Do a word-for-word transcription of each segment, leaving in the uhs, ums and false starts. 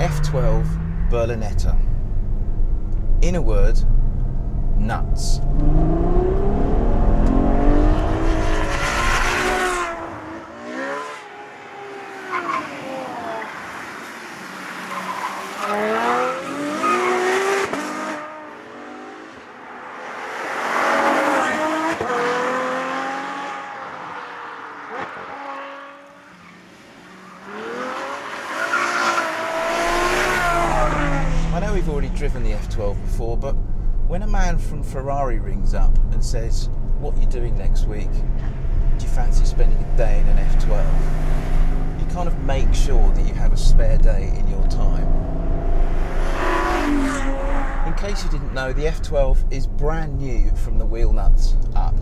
F twelve Berlinetta. In a word, nuts. We've already driven the F twelve before, but when a man from Ferrari rings up and says, "What are you doing next week? Do you fancy spending a day in an F twelve?" you kind of make sure that you have a spare day in your time. In case you didn't know, the F twelve is brand new from the wheel nuts up.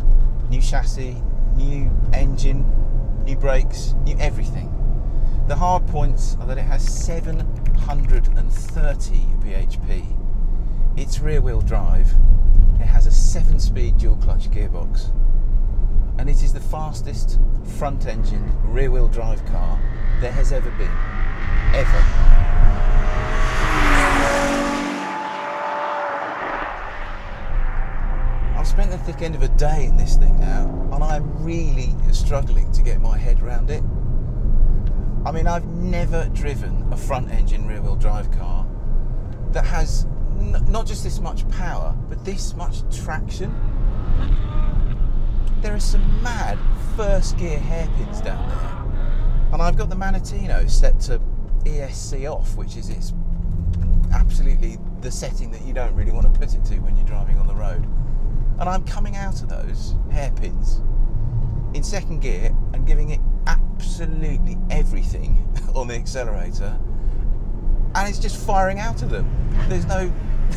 New chassis, new engine, new brakes, new everything. The hard points are that it has seven hundred thirty B H P, it's rear-wheel drive, it has a seven-speed dual-clutch gearbox, and it is the fastest front-engined rear-wheel drive car there has ever been, ever. I've spent the thick end of a day in this thing now, and I'm really struggling to get my head around it. I mean, I've never driven a front-engine rear-wheel drive car that has n not just this much power, but this much traction. There are some mad first-gear hairpins down there. And I've got the Manatino set to E S C off, which is its absolutely the setting that you don't really want to put it to when you're driving on the road. And I'm coming out of those hairpins in second gear and giving it absolutely everything on the accelerator, and it's just firing out of them. There's no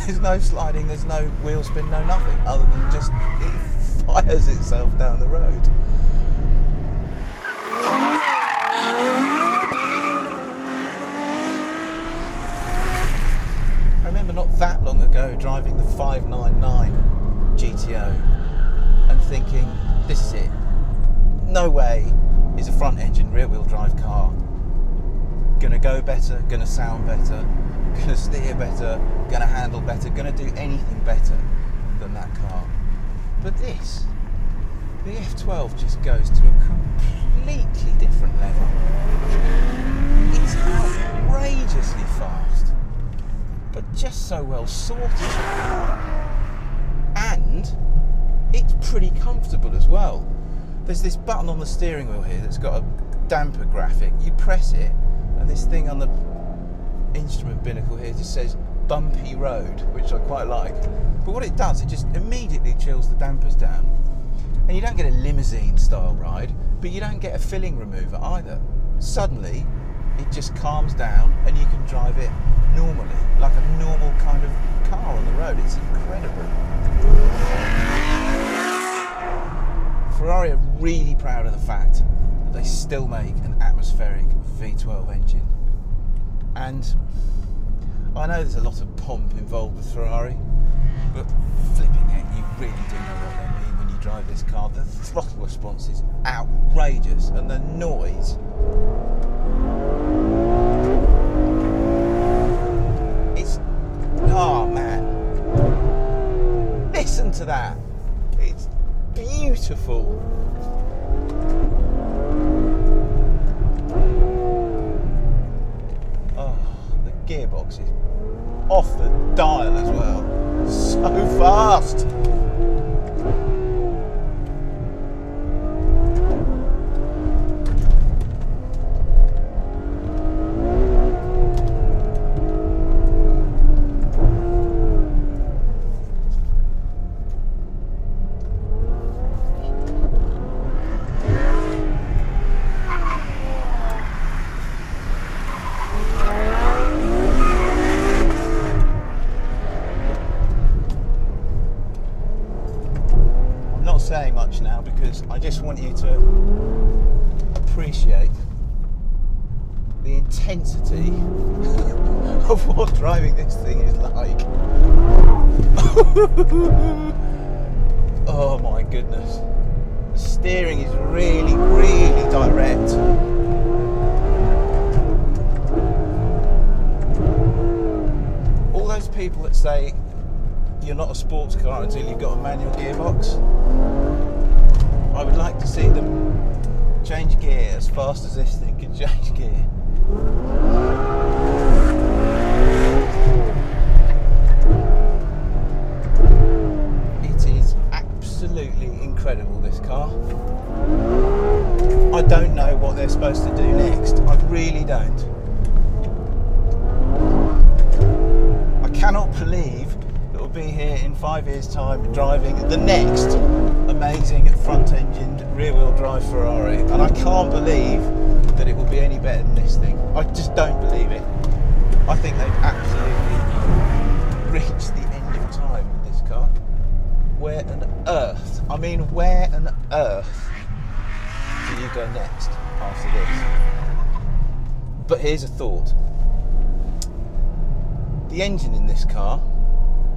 there's no sliding, there's no wheel spin, no nothing, other than just it fires itself down the road. I remember not that long ago driving the five ninety-nine G T O and thinking, this is it. No way is a front-engine rear-wheel drive car gonna go better, gonna sound better, gonna steer better, gonna handle better, gonna do anything better than that car. But this, the F twelve just goes to a completely different level. It's outrageously fast, but just so well sorted. And it's pretty comfortable as well. There's this button on the steering wheel here that's got a damper graphic. You press it, and this thing on the instrument binnacle here just says bumpy road, which I quite like. But what it does, it just immediately chills the dampers down. And you don't get a limousine style ride, but you don't get a filling remover either. Suddenly, it just calms down and you can drive it normally, like a normal kind of car on the road. It's incredible. Ferrari are really proud of the fact that they still make an atmospheric V twelve engine. And I know there's a lot of pomp involved with Ferrari, but flipping it, you really do know what they mean when you drive this car. The throttle response is outrageous, and the noise. It's, oh man, listen to that. It's beautiful. Oh, the gearbox is off the dial as well. So fast. Saying much now, because I just want you to appreciate the intensity of what driving this thing is like. Oh my goodness. The steering is really, really direct. those people that say you're not a sports car until you've got a manual gearbox, I would like to see them change gear as fast as this thing can change gear. It is absolutely incredible, this car. I don't know what they're supposed to do next. I really don't. I cannot believe that we'll be here in five years' time driving the next amazing front-engined rear-wheel drive Ferrari, and I can't believe that it will be any better than this thing. I just don't believe it. I think they've absolutely reached the end of time with this car. Where on earth, I mean where on earth do you go next after this? But here's a thought. The engine in this car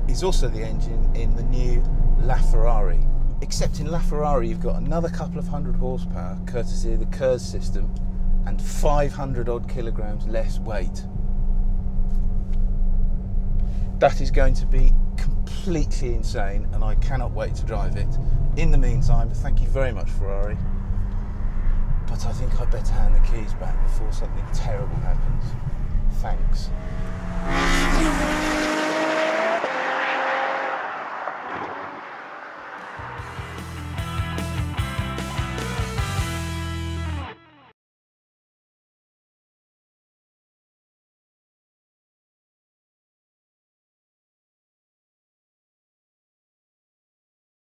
is also the engine in the new LaFerrari, except in LaFerrari you've got another couple of hundred horsepower courtesy of the KERS system and five hundred odd kilograms less weight. That is going to be completely insane, and I cannot wait to drive it. In the meantime, thank you very much, Ferrari, but I think I'd better hand the keys back before something terrible happens. Thanks. Thank you.